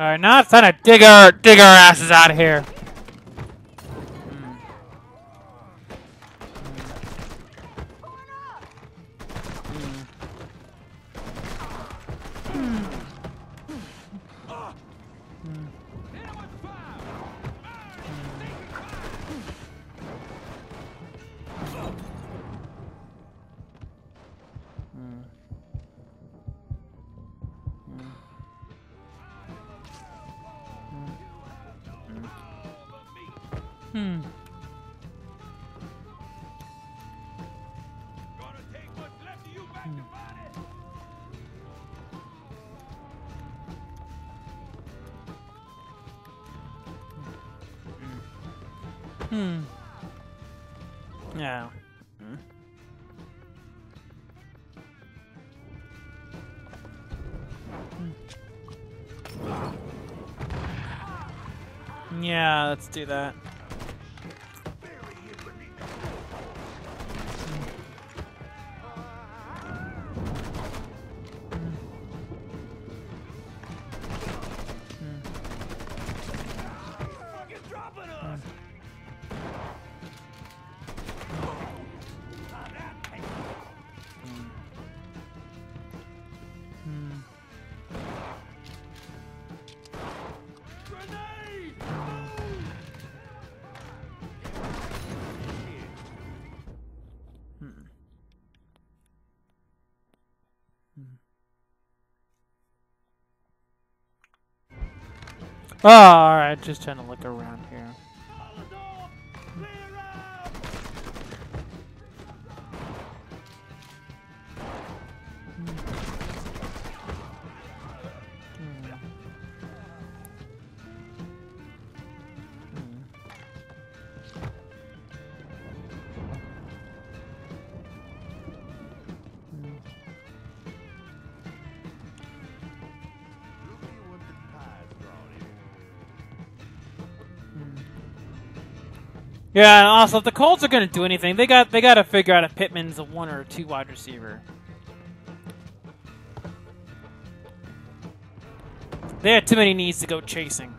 Alright, now it's time to dig our asses out of here. Yeah. Yeah, let's do that. Oh, alright, just trying to look around here. Yeah, and also if the Colts are gonna do anything, they got to figure out if Pittman's a 1 or a 2 wide receiver. They have too many needs to go chasing.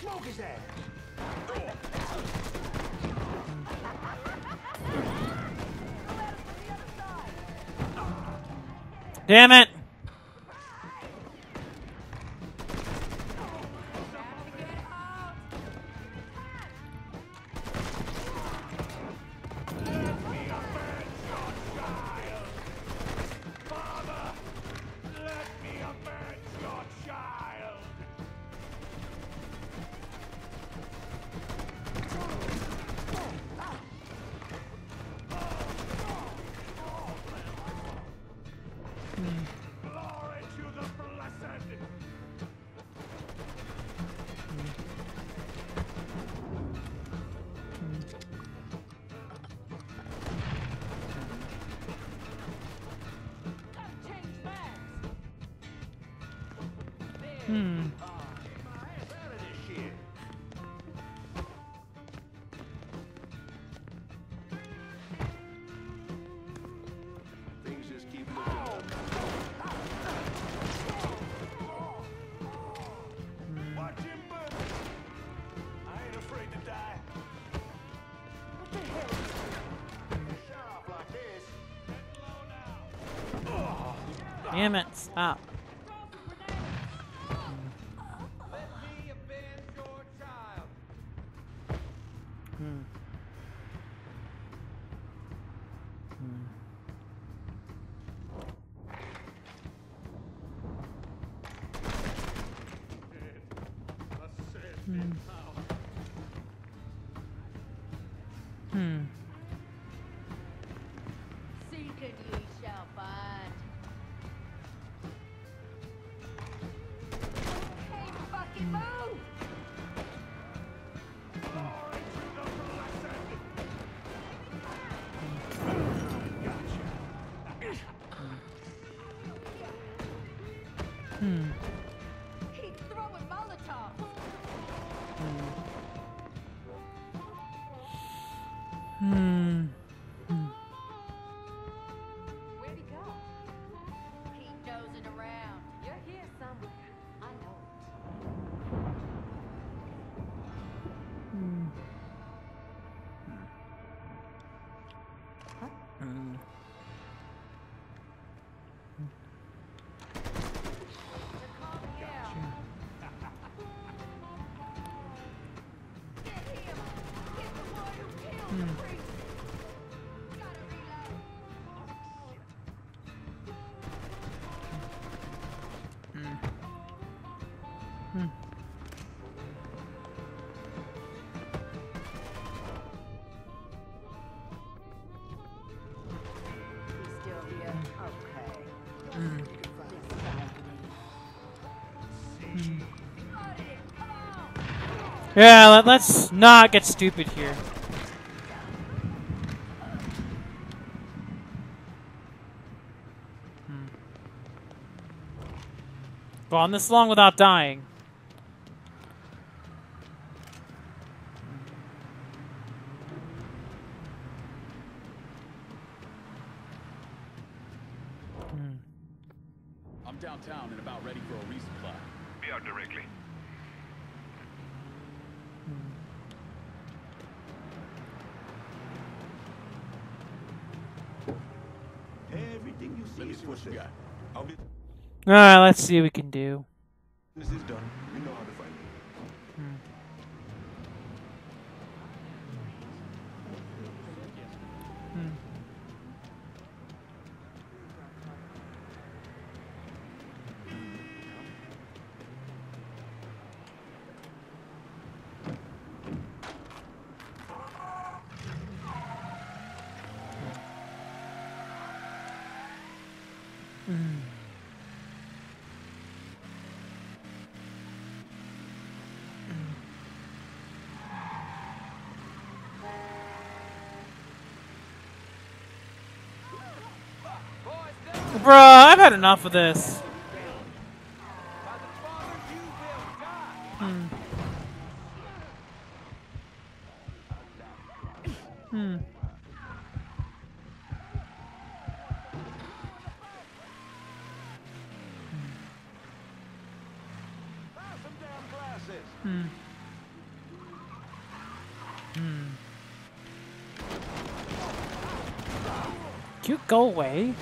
Smoke his ass! Damn it! Damn it, stop. Yeah, let's not get stupid here. Gone this long without dying. I'm downtown and about ready for a resupply. Be out directly. Let me see what you got. I'll be... All right, let's see what we can do. This is done. You know how to find me. Bruh, I've had enough of this. You go away.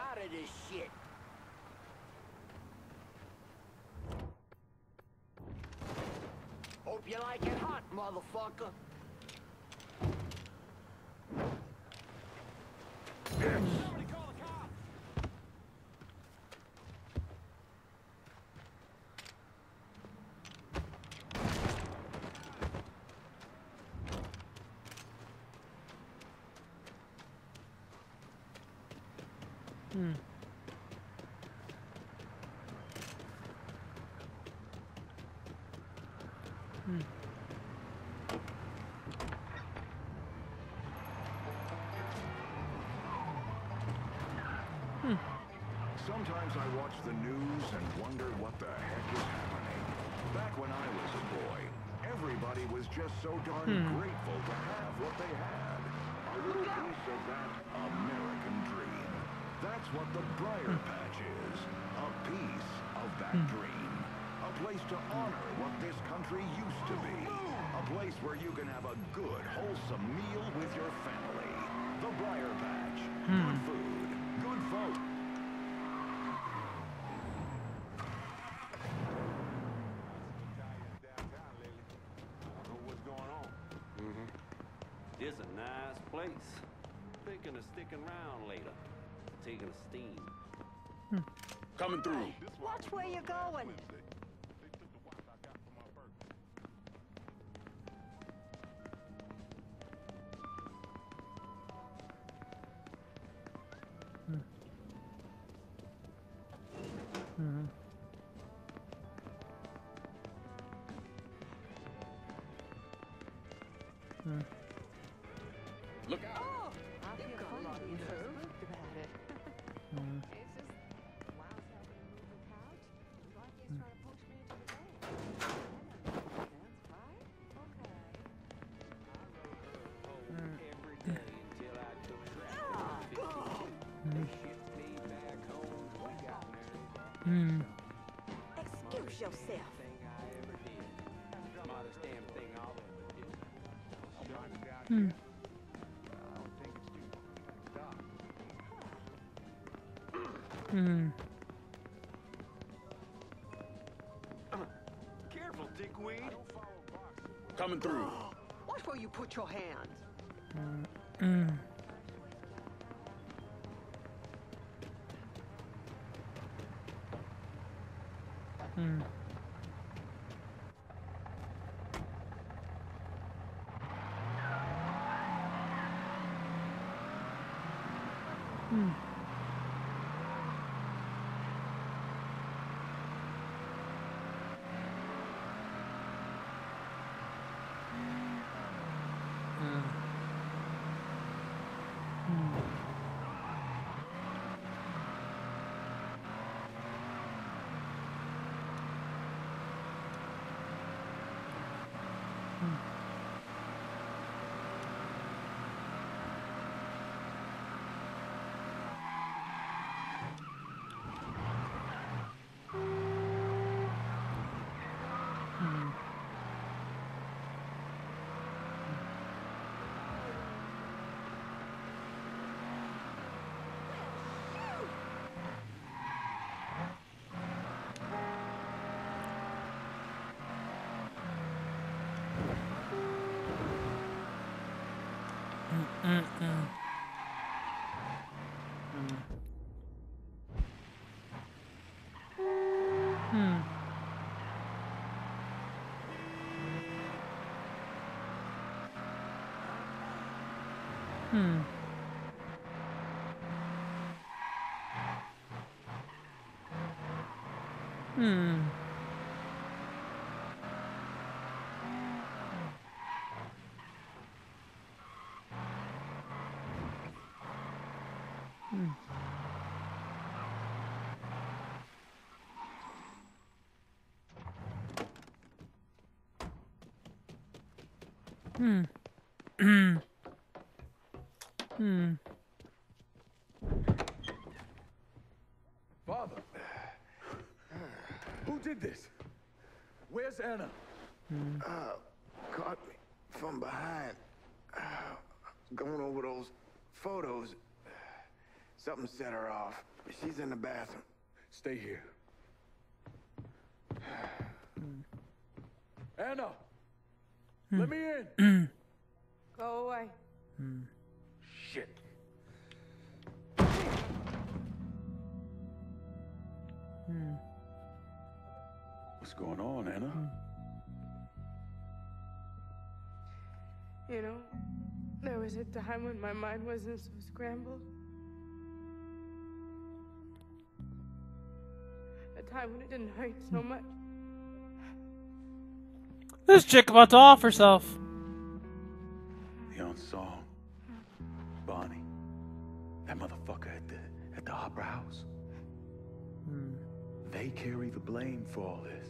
Out of this shit. Hope you like it hot, motherfucker. Somebody call the cops. Sometimes I watch the news and wonder what the heck is happening. Back when I was a boy, everybody was just so darn grateful to have what they had. A little piece of that American dream. That's what the Briar Patch is. A piece of that dream. A place to honor what this country used to be. A place where you can have a good, wholesome meal with your family. The Briar Patch. Good food. Good folk. Thinking of sticking around later. Taking a steam. Coming through. Watch where you're going. Excuse yourself. Careful, dickweed. coming through. Watch where you put your hands. Father, who did this? Where's Anna? Caught me from behind. Going over those photos. Something set her off. She's in the bathroom. Stay here. Anna! Let me in! Go away. Shit. What's going on, Anna? You know, there was a time when my mind wasn't so scrambled. A time when it didn't hurt so much. This chick about to off herself. The unsung Bonnie. That motherfucker at the opera house. They carry the blame for all this.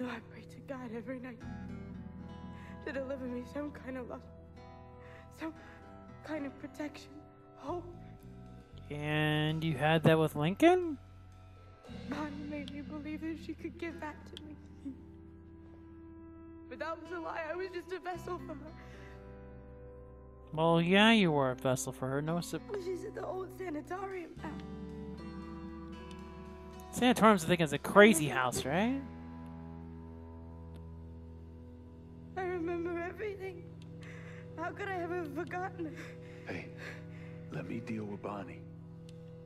No, I pray to God every night to deliver me some kind of love, some kind of protection, hope. And you had that with Lincoln? Bonnie made me believe that she could give back to me. But that was a lie. I was just a vessel for her. Well, yeah, you were a vessel for her. No surprise. She's at the old sanitarium now. Sanatorium's, I think, is a crazy house, right? I remember everything. How could I have forgotten? Hey, let me deal with Bonnie.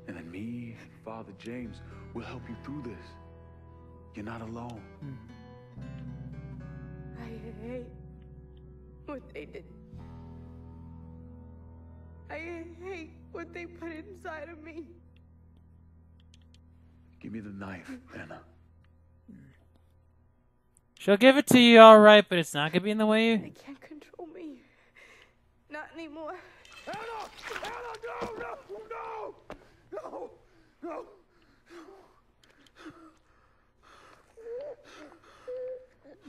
And then me and Father James will help you through this. You're not alone. I hate what they did. I hate what they put inside of me. Give me the knife, Anna. She'll give it to you, all right, but it's not gonna be in the way. They can't control me. Not anymore. Anna! Anna, no! No! No! No! No!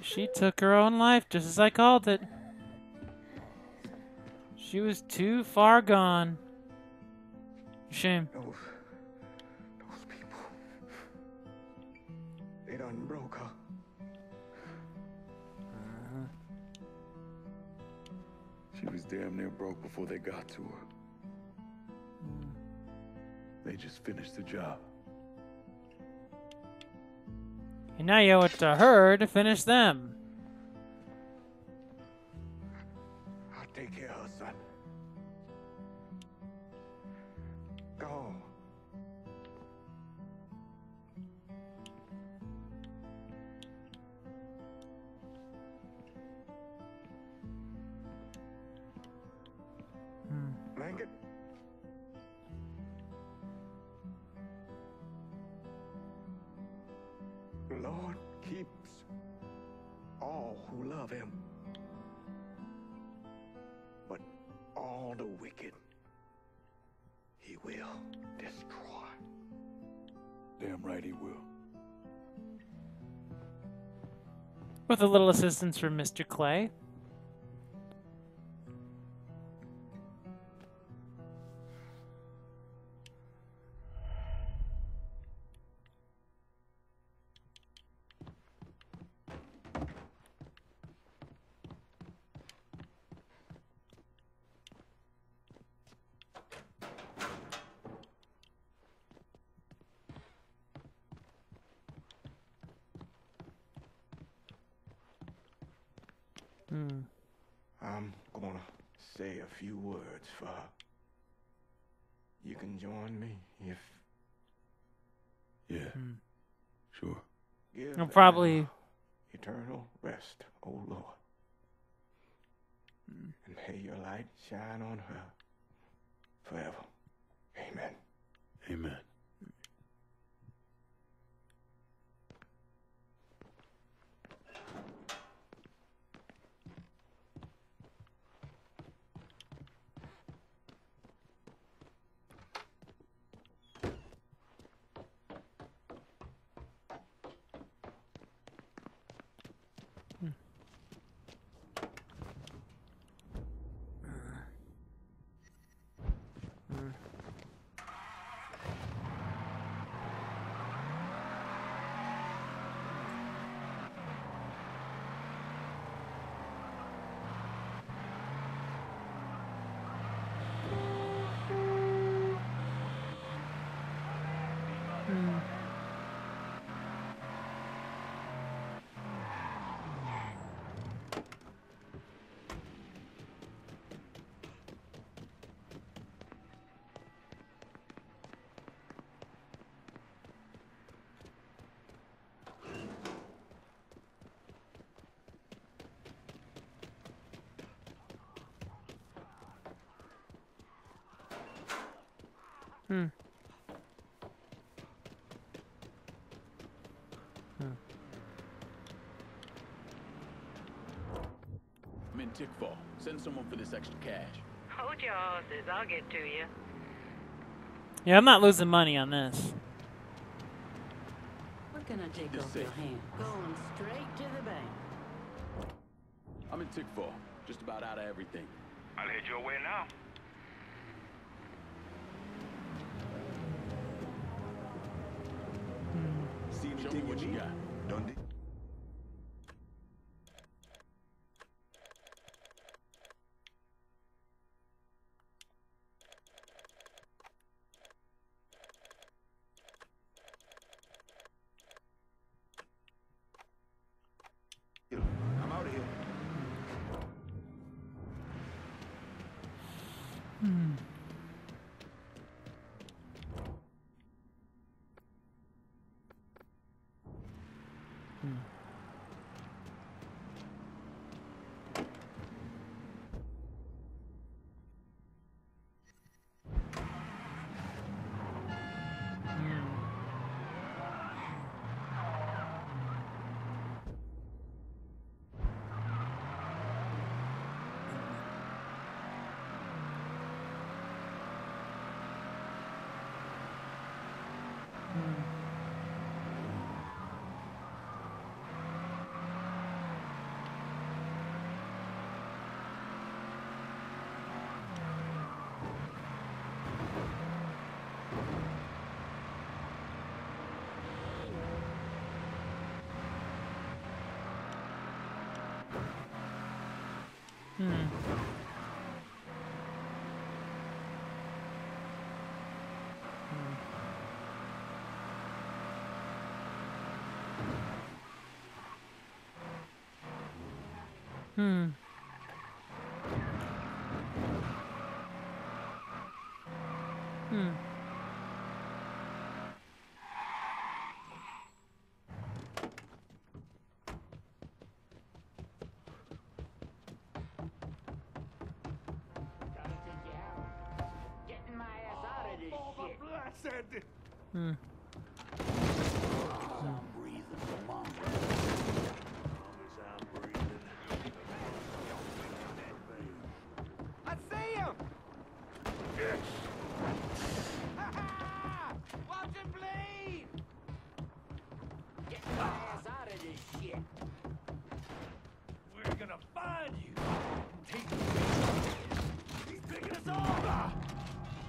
She took her own life, just as I called it. She was too far gone. Shame. Those people. They done broke her. She was damn near broke before they got to her. They just finished the job. And now you owe it to her to finish them. I'll take care of her, son. Go. Lincoln. The Lord keeps all who love him, but all the wicked he will destroy. Damn right he will. With a little assistance from Mr. Clay. I'm gonna say a few words for her. You can join me if... Yeah, sure. Give I'll probably... eternal rest, oh Lord. And may your light shine on her forever. Amen. Amen. I'm in Tickfall. Send someone for this extra cash. Hold your horses. I'll get to you. Yeah, I'm not losing money on this. We're gonna take off your hand. Going straight to the bank. I'm in Tickfall. Just about out of everything. I'll head your way now. Show me what you got. Dundee. I'm out of here.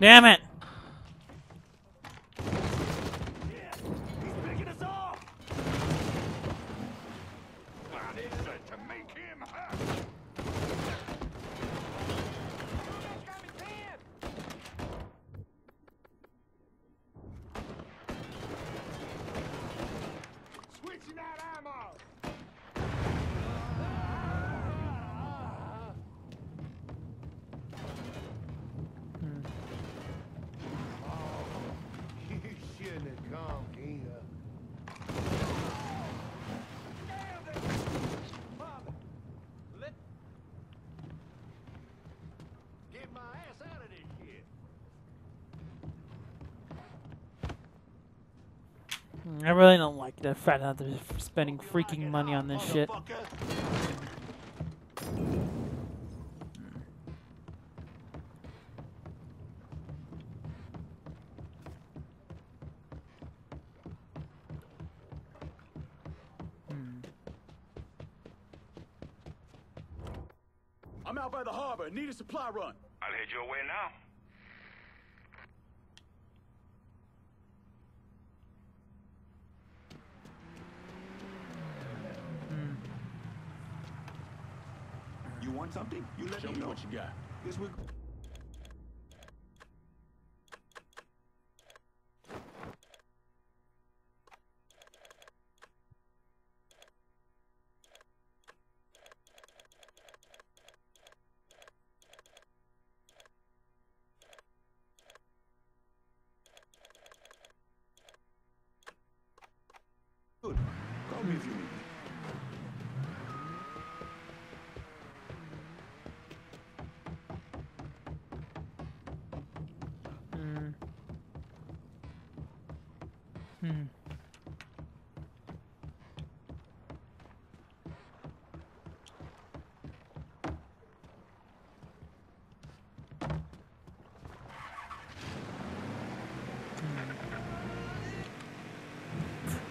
Damn it! I really don't like the fact that they're spending freaking money on this shit. I'm out by the harbor. Need a supply run. I'll head your way now. Something? You let me know what you got. This week. Good. Call me if you need.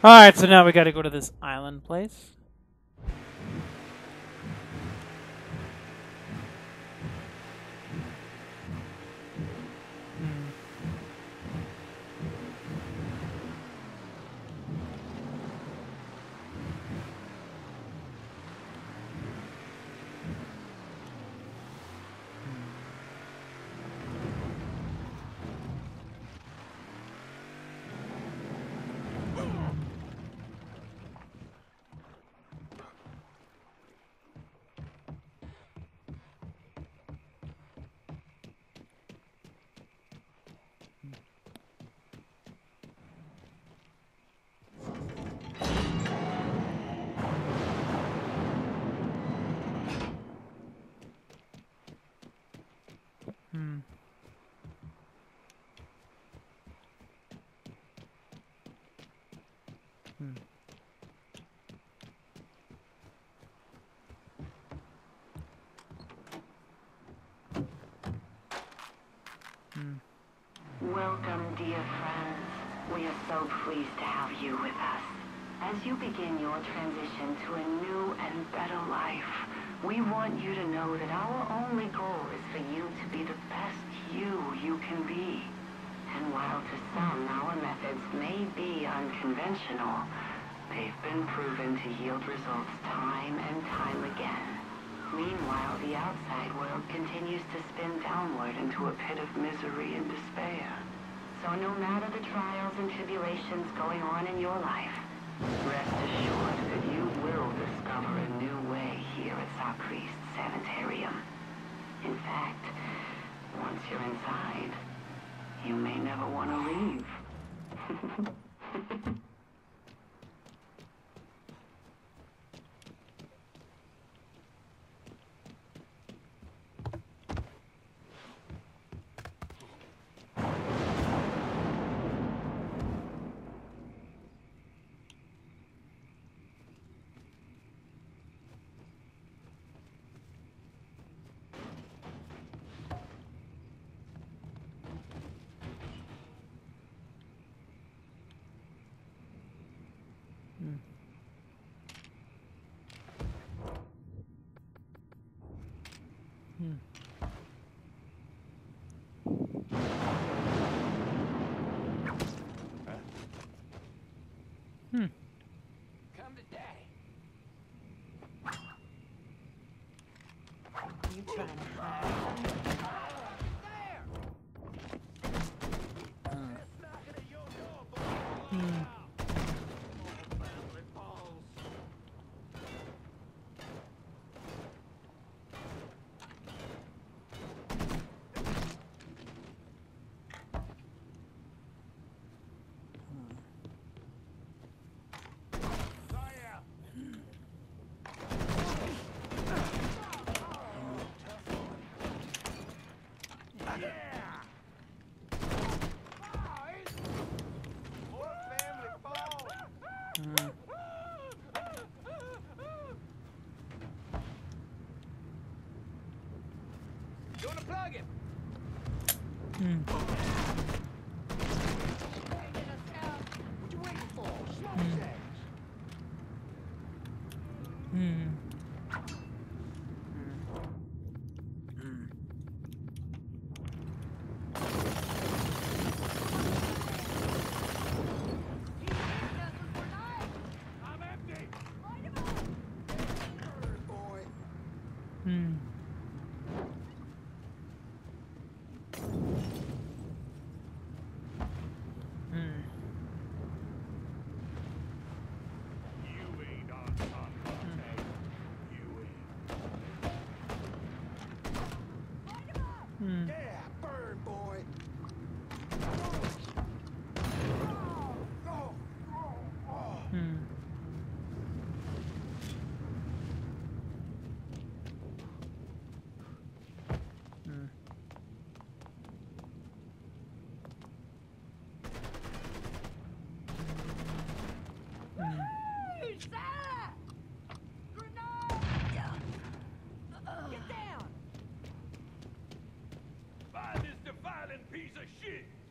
Alright, so now we gotta go to this island place. Welcome, dear friends. We are so pleased to have you with us. As you begin your transition to a new and better life, we want you to know that our only goal is for you to be the best you can be. And while to some our methods may be unconventional, they've been proven to yield results time and time again. Meanwhile, the outside world continues to spin downward into a pit of misery and despair. So no matter the trials and tribulations going on in your life, Rest assured that you will discover a new way here at Sacriste Sanitarium. In fact, once you're inside, you may never want to leave. Piece of shit!